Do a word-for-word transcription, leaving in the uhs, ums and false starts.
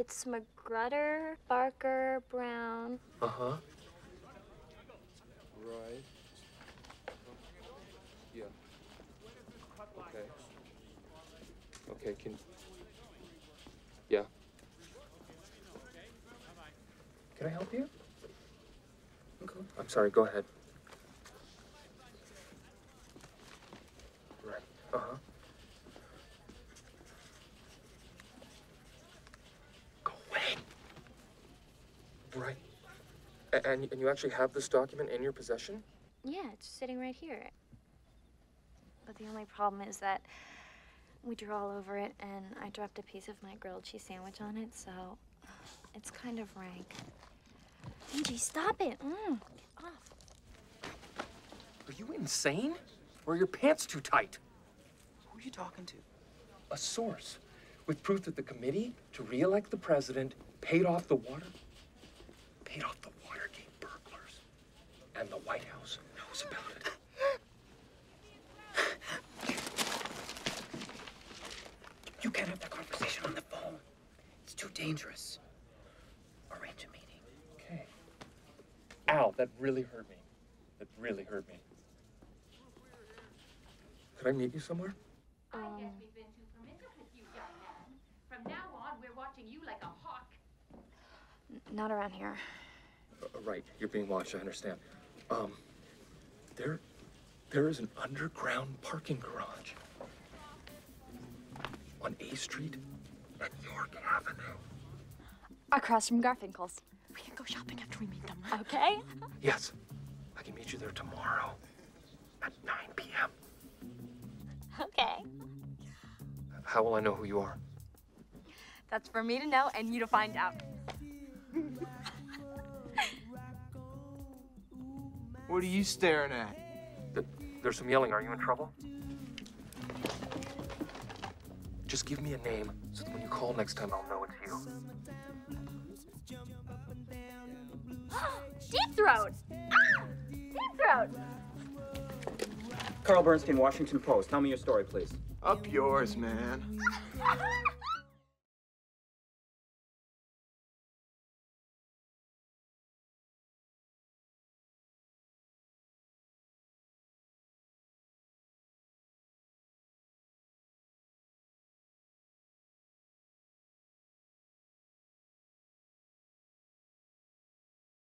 It's McGrudder, Barker, Brown. Uh-huh. Right. Yeah. Okay. Okay, can... Yeah. Can I help you? Okay. I'm sorry, go ahead. Right. Uh-huh. Go away. Right. And, and you actually have this document in your possession? Yeah, it's sitting right here. But the only problem is that we drew all over it, and I dropped a piece of my grilled cheese sandwich on it, so it's kind of rank. Gigi, stop it! Mm, get off. Are you insane? Or are your pants too tight? Who are you talking to? A source with proof that the committee to re-elect the president paid off the water... paid off the Watergate burglars. And the White House knows about it. You can't have that conversation on the phone. It's too dangerous. Arrange a meeting. Okay. Ow, that really hurt me. That really hurt me. Could I meet you somewhere? Um. I guess we've been too permissive with you, young man. From now on, we're watching you like a hawk. N not around here. Uh, right, you're being watched, I understand. Um, there, there is an underground parking garage. On A Street at York Avenue. Across from Garfinkel's. We can go shopping after we meet them. Okay? Yes. I can meet you there tomorrow at nine p m Okay. How will I know who you are? That's for me to know and you to find out. What are you staring at? Th there's some yelling. Are you in trouble? Just give me a name, so that when you call next time, I'll know it's you. Deep throat! Ah! Deep throat! Carl Bernstein, Washington Post. Tell me your story, please. Up yours, man.